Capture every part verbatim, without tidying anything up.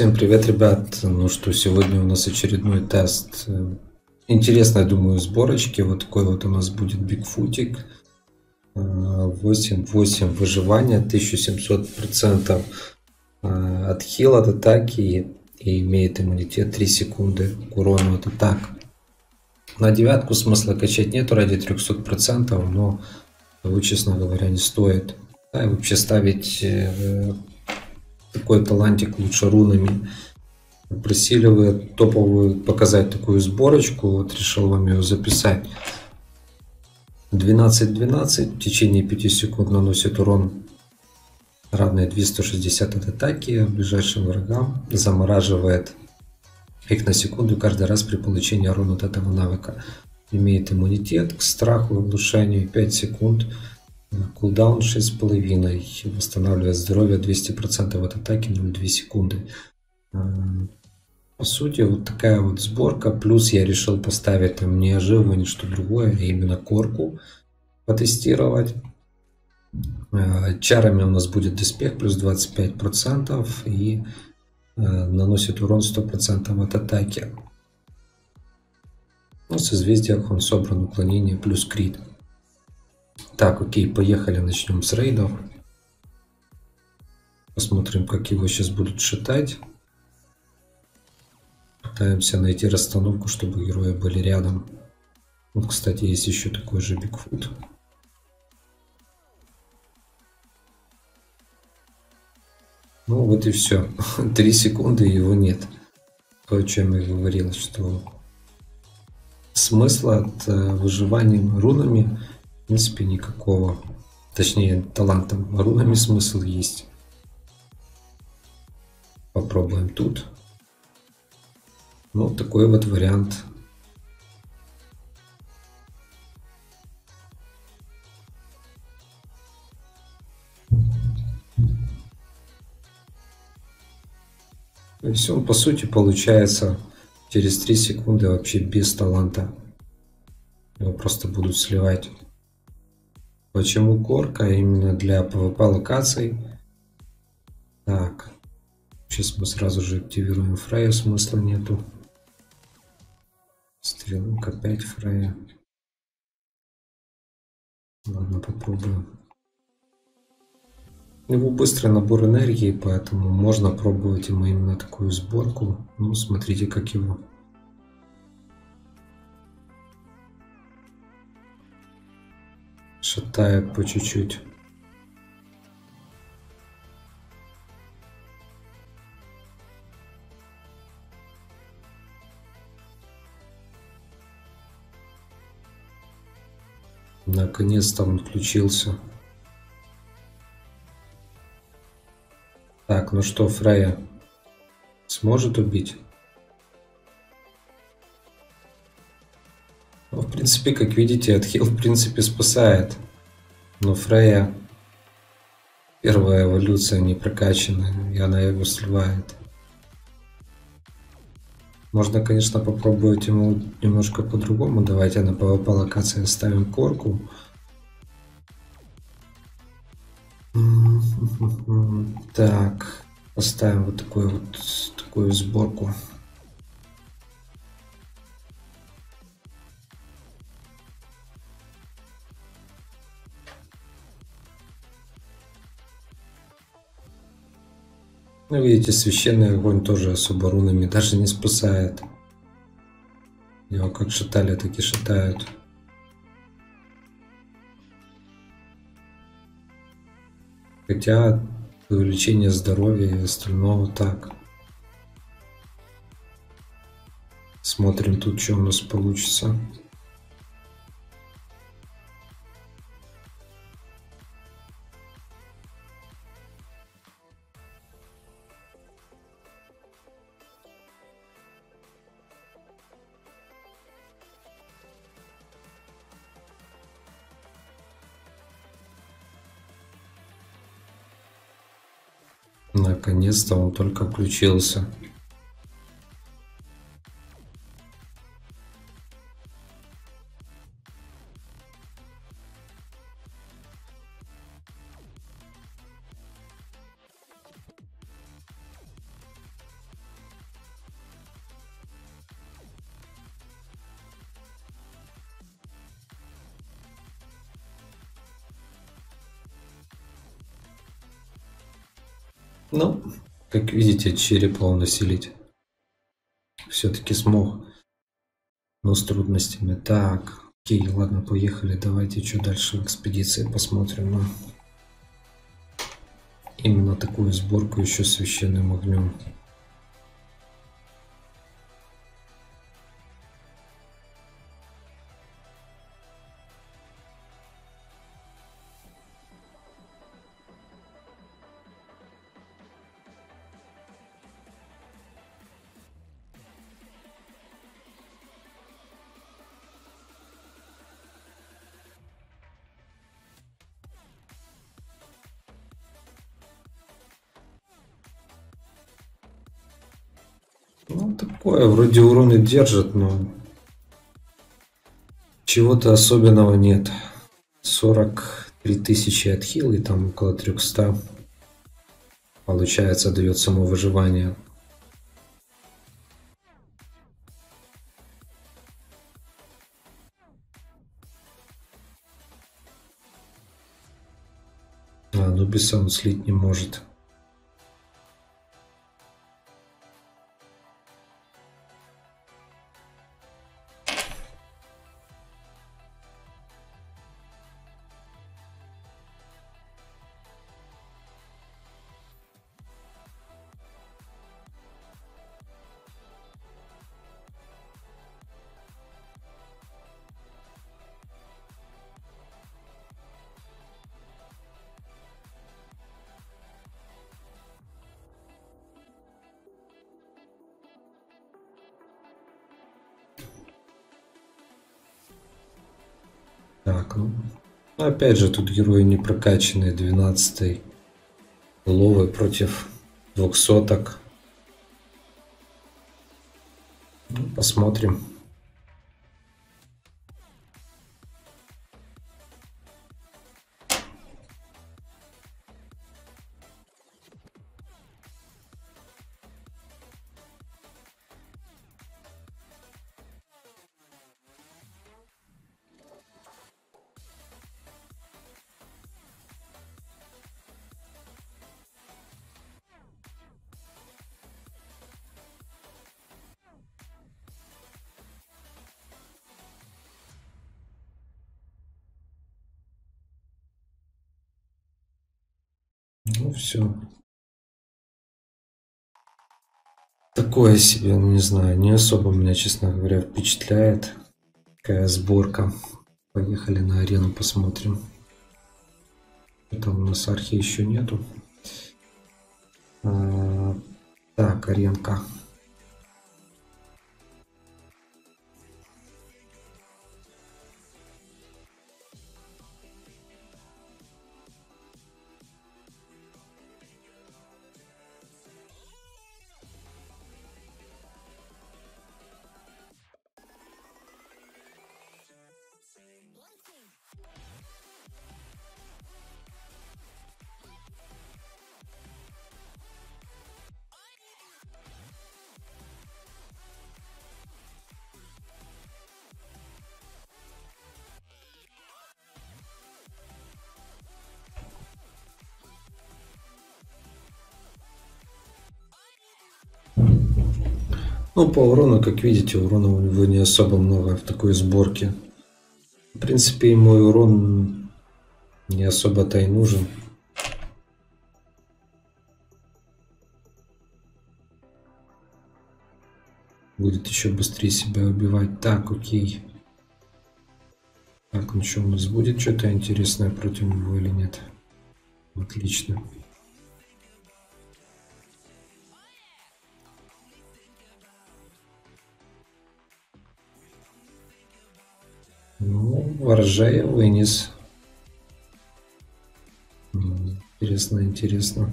Всем привет, ребят. Ну что, сегодня у нас очередной тест. Интересно, я думаю, сборочки. Вот такой вот у нас будет Бигфутик. восемь восемь выживания, тысяча семьсот процентов от хила от атаки и имеет иммунитет три секунды к урону от атак. На девятку смысла качать нету ради трехсот процентов, но того, честно говоря, не стоит. Да, и вообще ставить э, такой талантик лучше рунами. Просили вы топовую показать такую сборочку, вот решил вам ее записать. двенадцать двенадцать в течение пяти секунд наносит урон, равный двести шестьдесят от атаки ближайшим врагам, замораживает их на секунду каждый раз при получении урона от этого навыка. Имеет иммунитет к страху и оглушению, пять секунд, кулдаун шесть с половиной, восстанавливает здоровье двести процентов от атаки, ноль целых две секунды. По сути, вот такая вот сборка. Плюс я решил поставить там не оживу, ни что другое, а именно корку потестировать. Чарами у нас будет доспех плюс двадцать пять процентов и наносит урон сто процентов от атаки. Ну, с созвездиях он собран, уклонение плюс крит. Так, окей, поехали, начнем с рейдов. Посмотрим, как его сейчас будут шатать. Пытаемся найти расстановку, чтобы герои были рядом. Вот, кстати, есть еще такой же Бигфут. Ну вот и все. три секунды, его нет. То, о чем я говорил, что смысла от выживания рунами в принципе никакого. Точнее, талантом рунами смысл есть. Попробуем тут. Ну, такой вот вариант. И все, по сути, получается через три секунды вообще без таланта. Его просто будут сливать. Почему корка? Именно для пэ вэ пэ локаций. Так. Сейчас мы сразу же активируем Фрейю, смысла нету. Стрелок опять Фрейя. Ладно, попробуем. У него быстрый набор энергии, поэтому можно пробовать ему именно такую сборку. Ну, смотрите, как его. Шатает по чуть-чуть. Наконец-то он включился. Так, ну что, Фрейя сможет убить? Ну, в принципе, как видите, отхил в принципе спасает. Но Фрейя первая эволюция не прокачана, и она его сливает. Можно, конечно, попробовать ему немножко по-другому. Давайте на пэ вэ пэ локации ставим корку. Так, поставим вот такую вот такую сборку. Ну, видите, священный огонь тоже особо рунами даже не спасает. Его как шатали, так и шатают. Хотя увеличение здоровья и остального так. Смотрим тут, что у нас получится. Наконец-то он только включился. Ну, как видите, черепа он усилить все-таки смог, но с трудностями. Так, окей, ладно, поехали. Давайте что дальше в экспедиции посмотрим. Ну, именно такую сборку еще священным огнем. Ну, такое, вроде урон и держит, но чего-то особенного нет. сорок три тысячи от хила и там около трёхсот. Получается, дает само выживание. А, Анубиса он слить не может. Так, ну, опять же, тут герои не прокачанные, двенадцатый головы против двух соток. Ну, посмотрим. Ну все. Такое себе, ну не знаю, не особо меня, честно говоря, впечатляет. Такая сборка. Поехали на арену, посмотрим. Это у нас архи еще нету. А, так, аренка. Ну, по урону, как видите, урона у него не особо много в такой сборке. В принципе, мой урон не особо-то и нужен. Будет еще быстрее себя убивать. Так, окей. Так, ну что, у нас будет что-то интересное против него или нет? Отлично. Ну, Ворожей вынес. Интересно, интересно.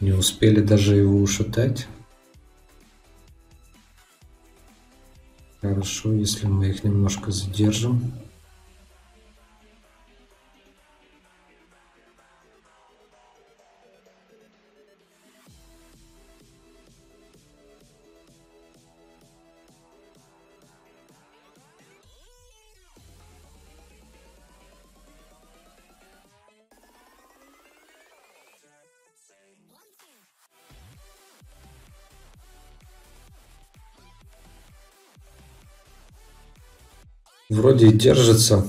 Не успели даже его ушатать. Хорошо, если мы их немножко задержим. Вроде держится.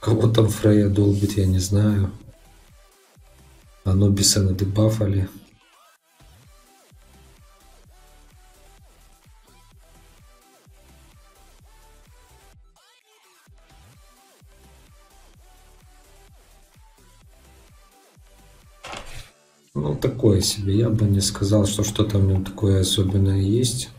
Кого там Фрейя долбит, я не знаю. Анубиса надебафали. Ну, такое себе. Я бы не сказал, что что-то в нем такое особенное есть.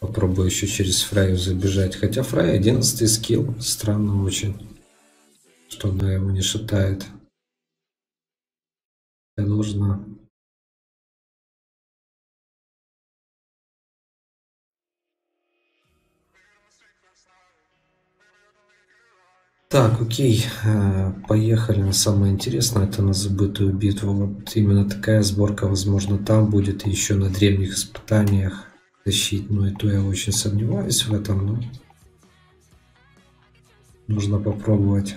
Попробую еще через Фрейю забежать. Хотя Фрейя одиннадцатый скилл. Странно очень, что она его не шатает. Мне нужно... Так, окей, поехали на самое интересное, это на забытую битву. Вот именно такая сборка, возможно, там будет еще на древних испытаниях тащить. Но и то я очень сомневаюсь в этом, но нужно попробовать.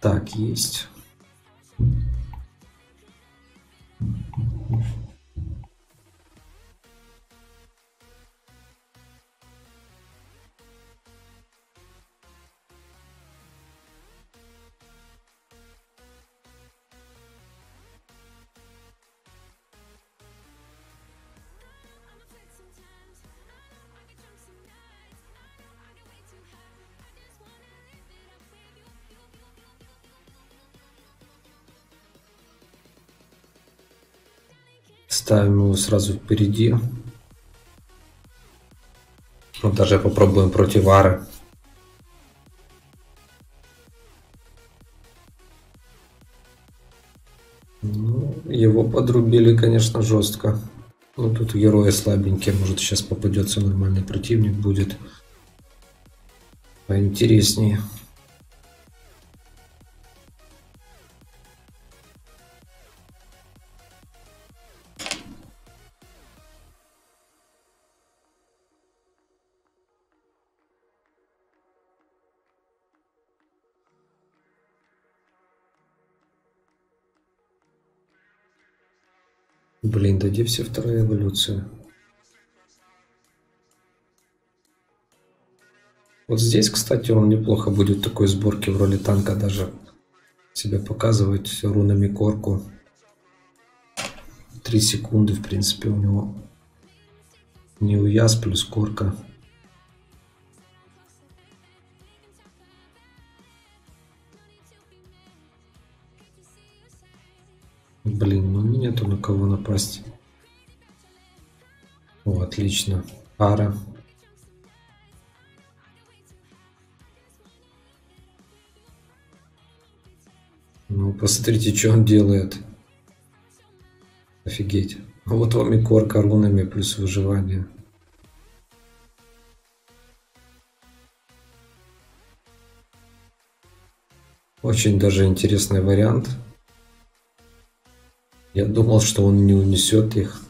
Так, есть. Ставим его сразу впереди. Вот даже попробуем против Ары. Ну, его подрубили, конечно, жестко. Ну, тут герои слабенькие. Может, сейчас попадется нормальный противник, будет поинтереснее. Блин, да где все вторая эволюция? Вот здесь, кстати, он неплохо будет в такой сборке в роли танка даже себя показывать, рунами корку. Три секунды, в принципе, у него не уяз плюс корка. Блин, ну нету на кого напасть. О, отлично. Ара. Ну, посмотрите, что он делает. Офигеть. Вот вам и корка рунами плюс выживание. Очень даже интересный вариант. Я думал, что он не унесет их,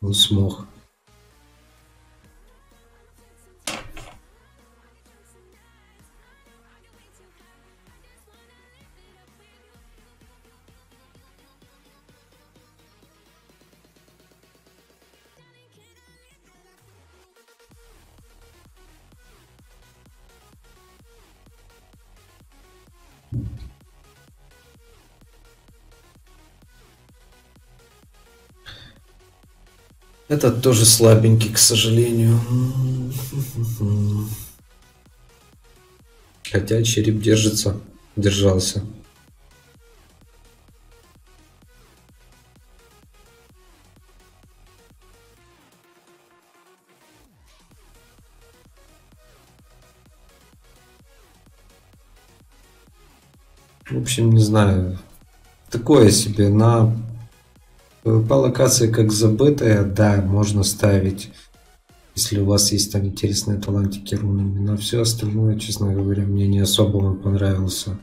он смог. Этот тоже слабенький, к сожалению. Хотя череп держится, держался. В общем, не знаю. Такое себе на... По локации как забытая, да, можно ставить, если у вас есть там интересные талантики рунами. На все остальное, честно говоря, мне не особо он понравился.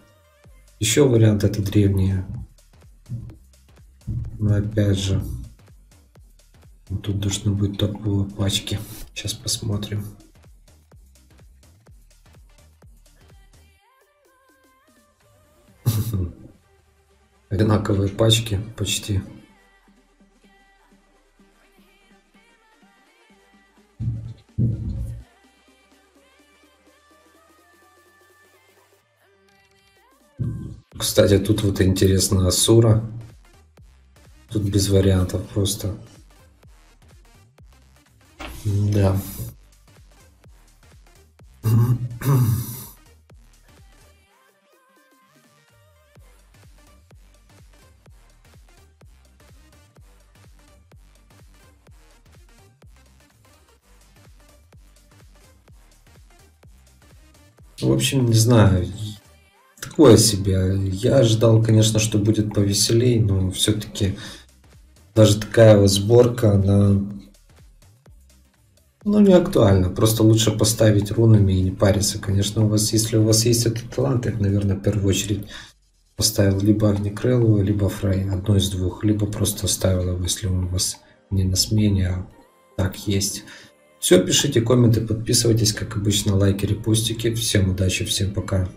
Еще вариант это древние. Но опять же, тут должны быть топовые пачки. Сейчас посмотрим. одинаковые пачки почти. Кстати, тут вот интересно, Асура. Тут без вариантов просто. Да. В общем, не знаю. Такое себе. Я ожидал, конечно, что будет повеселей, но все-таки даже такая вот сборка, она ну, не актуальна. Просто лучше поставить рунами и не париться. Конечно, у вас, если у вас есть этот талант, я, наверное, в первую очередь поставил либо Огнекрылую, либо Фрейю. Одно из двух. Либо просто оставил его, если он у вас не на смене, а так есть. Все, пишите комменты, подписывайтесь, как обычно, лайки, репостики. Всем удачи, всем пока.